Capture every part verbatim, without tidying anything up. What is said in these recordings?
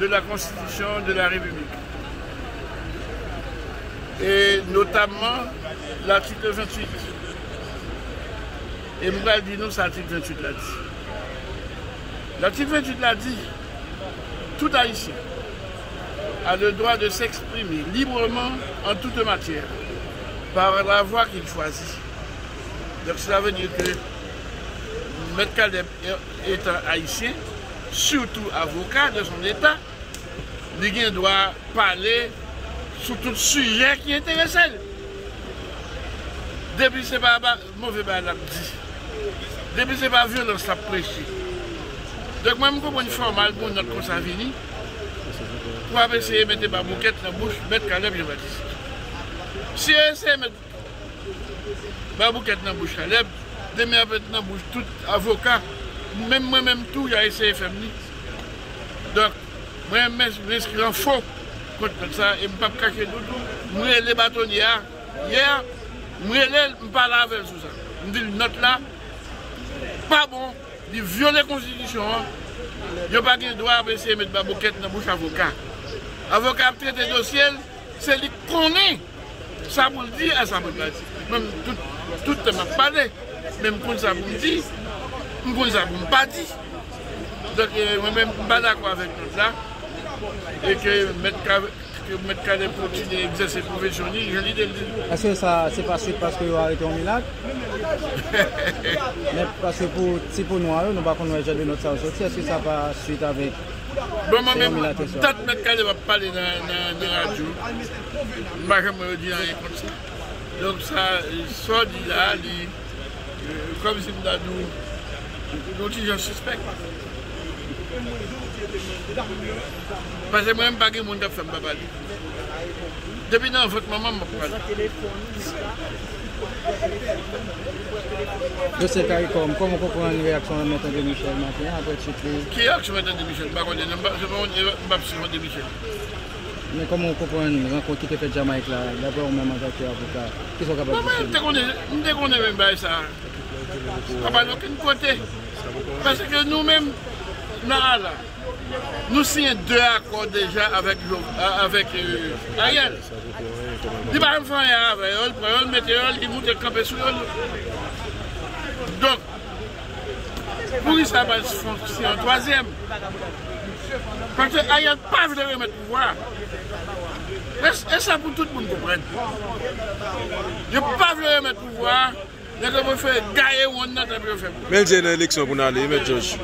de la Constitution de la République. Et notamment l'article vingt-huit. Et nous allons dire non, c'est l'article vingt-huit là dit. L'article vingt-huit l'a dit, tout Haïtien a le droit de s'exprimer librement en toute matière, par la voie qu'il choisit. Donc cela veut dire que M. Caleb étant haïtien, surtout avocat de son État, il doit parler sur tout sujet qui intéresse. Depuis ce n'est pas mauvais balade, depuis ce n'est pas violence à prêcher. Donc moi, je comprends une formale pour notre consavini, pour essayer de mettre ma bouquette dans la bouche, mettre Caleb Jean-Baptiste. Si on essaie de mettre ma bouquette dans la bouche Caleb, demain mettre dans la bouche tout avocat, même moi-même tout, j'ai essayé de faire. Donc, moi, je m'inscris en faux contre ça, et je ne peux pas cacher tout. Moi, les bâtonniers, hier, moi, je parle avec ça. Je dis, note là, pas bon. Ils violent la Constitution, ils n'ont pas le droit d'essayer de mettre ma bouquette dans la bouche avocat. Avocat traite des dossiers, c'est lui qui connaît. Ça vous le dit à sa bonne place. Même tout le monde parlé, même quand ça vous le dit, même quand ça vous ne pas dit. Donc moi-même, je ne suis pas d'accord avec tout ça. Et que M. Caleb continue d'exercer professionnel, je lis dès le début. Est-ce que ça s'est passé parce que vous avez été en Milan? Mais parce que pour si pour nous, nous ne pouvons pas gérer notre salle sortie. Est-ce que ça va suite avec? Bon, moi-même, peut-être que M. Caleb va parler dans la radio. Je ne vais pas me dire rien comme ça. Donc, ça, ça dit là, comme si nous étions suspects. Parce que moi-même, je ne suis pas capable de faire parler. Depuis dans votre maman, je ne parle pas. Je sais pas comment comprendre une réaction de M. André Michel maintenant après cette. Qui est l'action de M. André Michel? Je ne sais pas si M. André Michel. Mais comment on comprend une rencontre qui te fait Jamaïque là, d'abord on m'a mandaté avocat. Qui sont capables de faire ça? Non, mais je ne connais même pas ça. Je ne parle aucun côté. Parce que nous-mêmes, nous signons deux accords déjà avec Ariel. Il ne va pas me faire avec elle, pour elle, mettre elle, il monte le camp sur elle. Donc, pour ça va se fonctionner en troisième. Parce que Ariel n'a pas voulu remettre le pouvoir. Et ça pour tout le monde comprendre. Il n'a pas voulu remettre le pouvoir. Mais il y a une élection pour nous aller, mais Georges.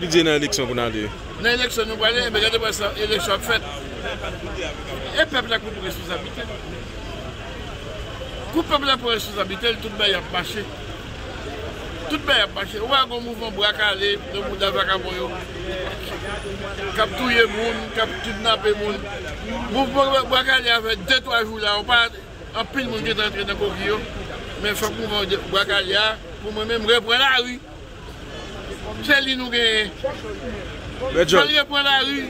Il y a une élection pour nous aller. Une élection nous aller, mais regardez cette élection faite. Et le peuple a coupé responsabilité. Le peuple a coupé responsabilité, tout le monde a marché. Tout le monde a marché. On a un mouvement bracalé, le monde a vacabouillé. Capturer le monde, kidnapper le monde. Le mouvement bracalé avec deux trois jours là, on parle en pile de monde qui est entré dans le coquillot. Mais il faut que moi, Brakalia, pour moi-même, reprendre la rue. C'est lui nous gagne. Il faut reprendre la rue.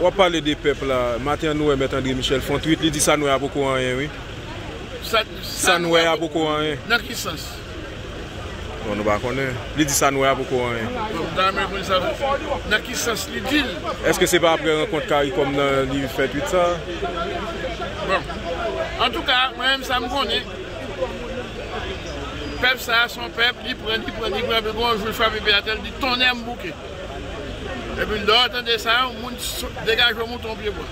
On parle des peuples là. Matin, nous, M. André Michel font tweet, il dit ça nous a beaucoup en rien, oui. Ça nous a beaucoup en rien. Dans quel sens? On ne va pas connaître. Il dit ça nous a beaucoup en rien. Dans quel sens il dit? Est-ce que ce n'est pas après rencontre CARICOM qu'il fait tweet ça? Bon. En tout cas, moi-même, ça me connaît. Le peuple, ça, son peuple, il prend, il prend, il prend, il prend, je le frappe, il prend, il dit ton air bouquet. Et puis là, attendez ça, on monte, dégage, on monte ton pied-bois.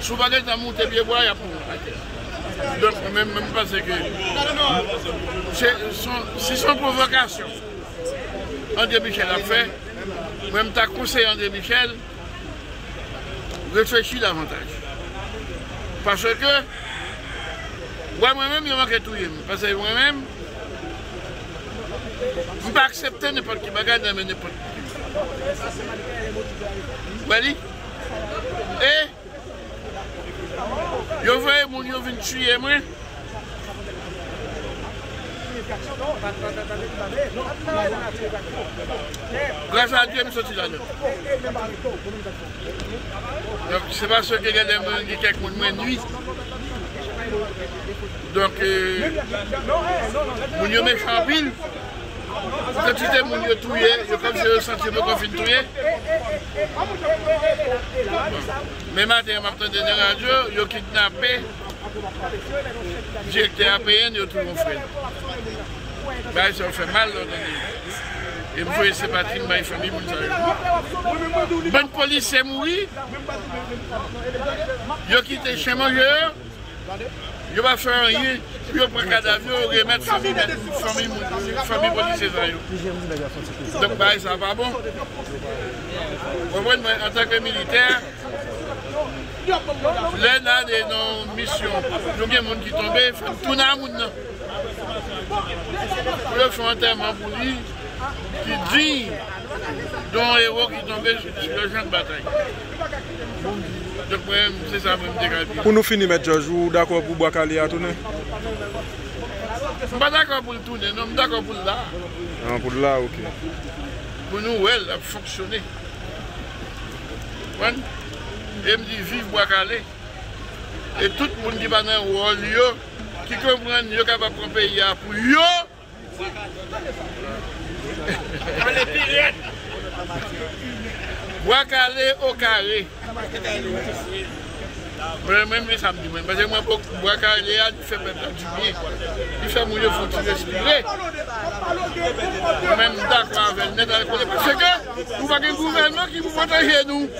Si vous ne pas monter pied-bois, il n'y a pas. Donc, même pas, c'est que. C'est son provocation. André Michel a fait, même ta conseil André Michel, réfléchis davantage. Parce que. Ouais, moi-même, il manque tout. Parce que moi-même, je ne peux pas accepter n'importe qui bagarre dans n'importe qui. Bali. Et, je vois mon yo vient tuer moi. Grâce à Dieu, je suis sorti là-dedans. Donc, c'est parce que quelqu'un de nuit. Donc, euh, nous sommes méchants en ville, Quand tu t'es mon lieu touillé, comme j'ai le sentiment qu'on finit touillé. Mais maintenant, je m'attendais à la radio, ils ont kidnappé, j'ai été appelé, ils ont tout mon frère. Bah, ça fait mal, là, et vous voyez, c'est Patrick, ma famille, vous le savez. Bonne police est morte. Ils ont quitté chez moi, ils vont faire un rien, puis ils prennent un avion, ils remettent famille, famille, famille policière. Donc, bah, ça va pas bon. En tant que militaire, l'un a des non-missions. Nous avons des gens qui tombent, il faut tout le monde. Le fondement pour lui, qui dit dont héros qui tombait sur le champ de bataille. Donc c'est ça même dégradé. Pour nous finir, M. Georges, vous d'accord pour Boakali à tourner? Je suis pas d'accord pour le tourner, non, je suis d'accord pour le là. Ah, pour le là, ok. Pour nous, elle a fonctionné. Et je me dis, vive Boakali. Et tout le monde qui va dans le rôle, qui comprend, il est capable de prendre le pays pour eux. Boakali au carré. Même les samedis, parce que moi, Boakali il fait même du bien. Il fait mouiller, il faut que tu respirer. Même d'accord avec le net, parce que vous avez un gouvernement qui vous protège nous.